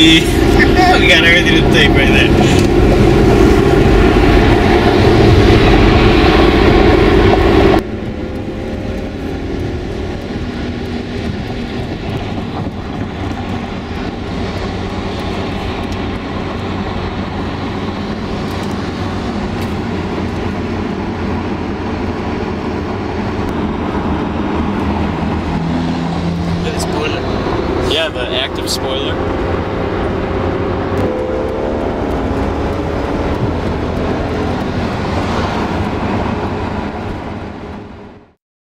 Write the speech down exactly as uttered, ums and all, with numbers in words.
be, we got everything to tape right there. Yeah, the active spoiler.